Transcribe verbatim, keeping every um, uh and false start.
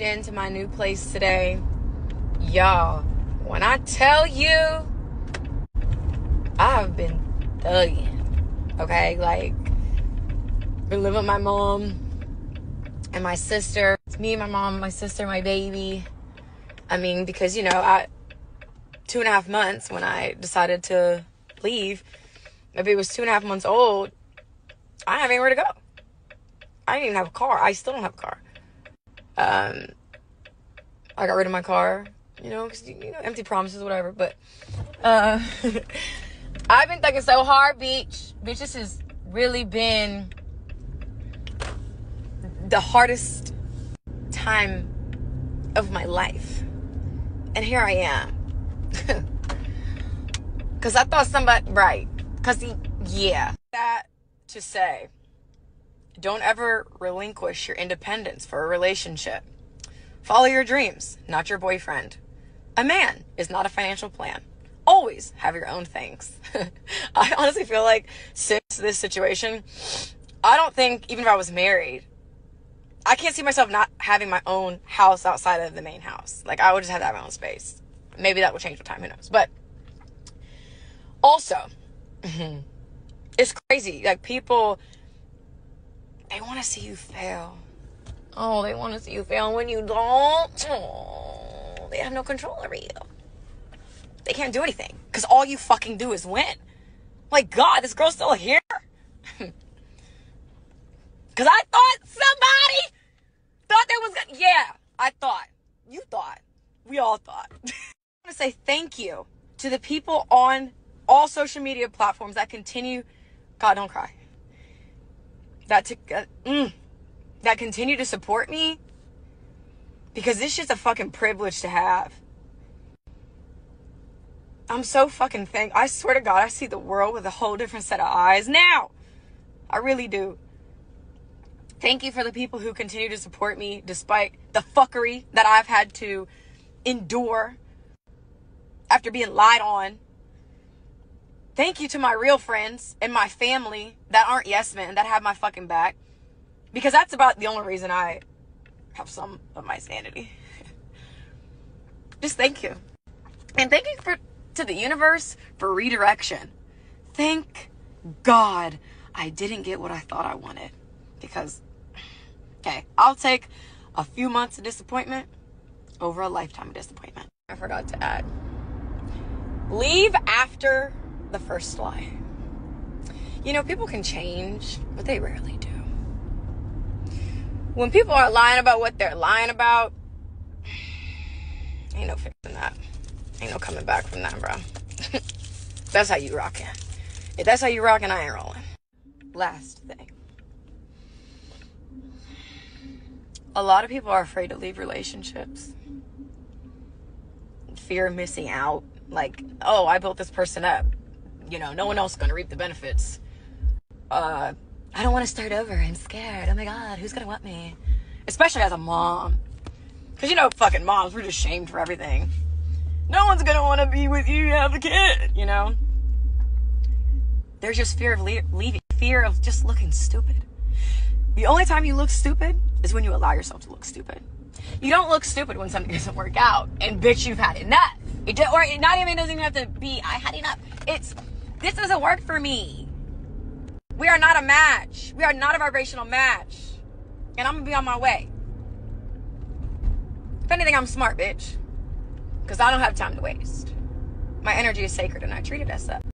moved into my new place today. Y'all, when I tell you, I've been thugging, okay? Like, been living with my mom and my sister. It's me, my mom, my sister, my baby. I mean, because, you know, I two and a half months when I decided to leave, my baby was two and a half months old. I didn't have anywhere to go. I didn't even have a car. I still don't have a car. Um, I got rid of my car, you know, because, you know, empty promises, whatever. But uh, I've been thinking so hard, bitch. Bitch, this has really been the hardest time of my life, and here I am, because I thought somebody, right, because he, yeah, that to say, don't ever relinquish your independence for a relationship. Follow your dreams, not your boyfriend. A man is not a financial plan. Always have your own things. I honestly feel like since this situation, I don't think, even if I was married, I can't see myself not having my own house outside of the main house. Like, I would just have to have my own space. Maybe that will change with time, who knows. But also, it's crazy. Like, people, they want to see you fail. Oh, they want to see you fail. And when you don't, oh, they have no control over you. They can't do anything because all you fucking do is win. Like, God, this girl's still here? Because I thought somebody... thought there was gonna, yeah, I thought, you thought, we all thought. I want to say thank you to the people on all social media platforms that continue, God, don't cry, that to, uh, mm, that continue to support me, because this shit's a fucking privilege to have. I'm so fucking thankful. I swear to God, I see the world with a whole different set of eyes now. I really do. Thank you for the people who continue to support me despite the fuckery that I've had to endure after being lied on. Thank you to my real friends and my family that aren't yes men, that have my fucking back. Because that's about the only reason I have some of my sanity. Just thank you. And thank you for, to the universe for redirection. Thank God I didn't get what I thought I wanted. Because... okay, I'll take a few months of disappointment over a lifetime of disappointment. I forgot to add. Leave after the first lie. You know, people can change, but they rarely do. When people are lying about what they're lying about, ain't no fixing that. Ain't no coming back from that, bro. That's how you rockin'. If that's how you rockin', I ain't rolling. Last thing. A lot of people are afraid to leave relationships. Fear of missing out. Like, oh, I built this person up. You know, no one else is going to reap the benefits. Uh, I don't want to start over. I'm scared. Oh, my God. Who's going to want me? Especially as a mom. Because, you know, fucking moms, we're just shamed for everything. No one's going to want to be with you. You have a kid, you know. There's just fear of le- leaving. Fear of just looking stupid. The only time you look stupid is when you allow yourself to look stupid. You don't look stupid when something doesn't work out. And bitch, you've had enough. It do, or it not even doesn't even have to be, I had enough. It's, this doesn't work for me. We are not a match. We are not a vibrational match. And I'm going to be on my way. If anything, I'm smart, bitch. Because I don't have time to waste. My energy is sacred and I treat it as such.